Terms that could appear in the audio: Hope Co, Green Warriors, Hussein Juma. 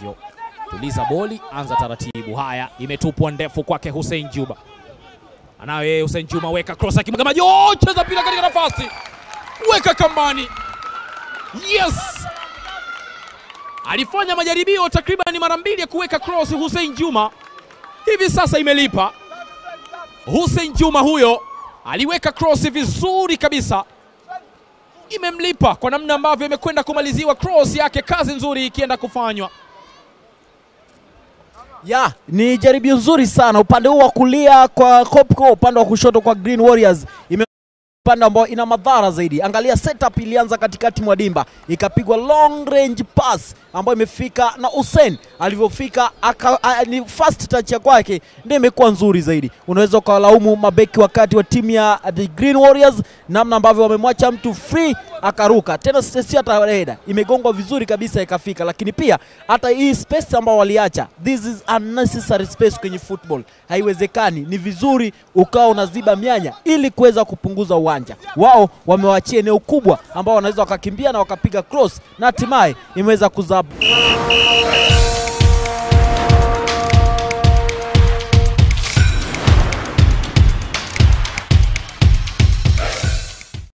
hivyo. Tuliza boli, anza taratibu. Haya, imetupwa ndefu kwake Hussein Juma. Anayo yeye Hussein Juma, weka cross akimgamaji. Oh, cheza pila katika nafasi. Weka kambani. Yes! Alifanya majaribio takriban mara mbili ya kuweka cross Hussein Juma. Hivi sasa imelipa. Hussein Juma huyo aliweka cross vizuri kabisa. Imemlipa kwa namna ambavyo imekwenda kumaliziwa cross yake, kazi nzuri ikienda kufanywa. Ya, ni jaribio nzuri sana upande huu wa kulia kwa Hope Co, upande wa kushoto kwa Green Warriors. Upande ambao ina madhara zaidi. Angalia setup ilianza katikati mwa dimba, ikapigwa long range pass ambayo imefika na Hussein alivyofika ni first touch ya kwake ndio imekuwa nzuri zaidi. Unaweza kulaumu mabeki wakati wa timu ya the Green Warriors namna ambavyo wamemwacha mtu free akaruka. Tena sisi hata reda imegongwa vizuri kabisa ikafika, lakini pia hata hii space ambao waliacha, this is unnecessary space kwenye football. Haiwezekani, ni vizuri ukao unaziba mianya ili kuweza kupunguza uwanja. Wao wamewaachia eneo kubwa ambao wanaweza wakakimbia na wakapiga cross na hatimaye imeweza kuzabu.